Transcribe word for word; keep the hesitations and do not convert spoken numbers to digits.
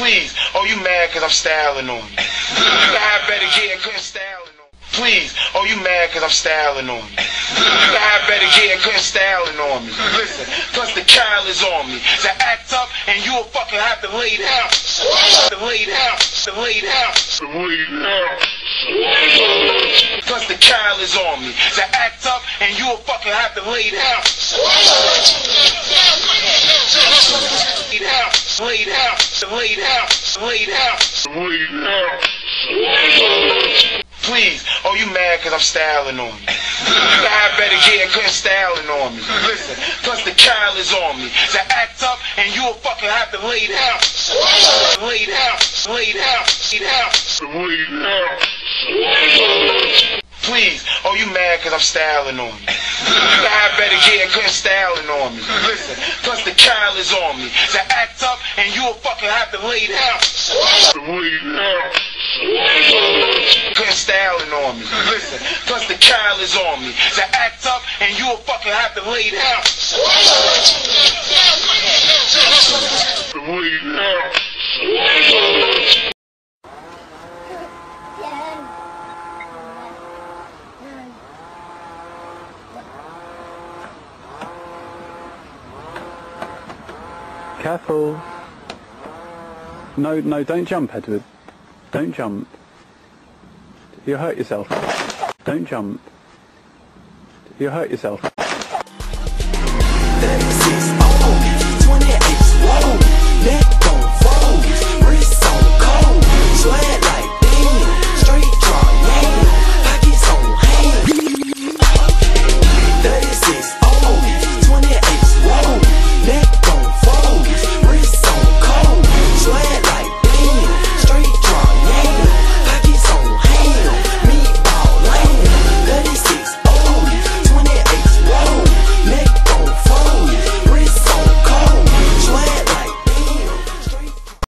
Please. Oh, you mad because I'm styling on you. I better get a good styling on you. Please. Oh, you mad because I'm styling on you. I better get a good styling on me. Listen, plus the Kyle is on me. So act up and you'll fucking have to lay down. The lay down. The lay down. The lay down. Plus the Kyle is on me. So act up and you'll fucking have to lay down. Laid out, laid out, laid out, laid out, laid out. Please, oh you mad cause I'm styling on you. I better get a good styling on me. Listen, plus the Kyle is on me. So act up and you'll fucking have to lay down. Lay down, lay down, lay down, lay down. Please, oh you mad cause I'm styling on you. I better get a good styling on me. Listen, plus the Kyle is on me. So act up and you'll fucking have to lay down. Lay down. Good styling on me. Listen, plus the Kyle is on me. So act up and you'll fucking have to lay down. Lay down. Lay down. Careful. No, no, don't jump, Edward. Don't jump. You'll hurt yourself. Don't jump. You'll hurt yourself.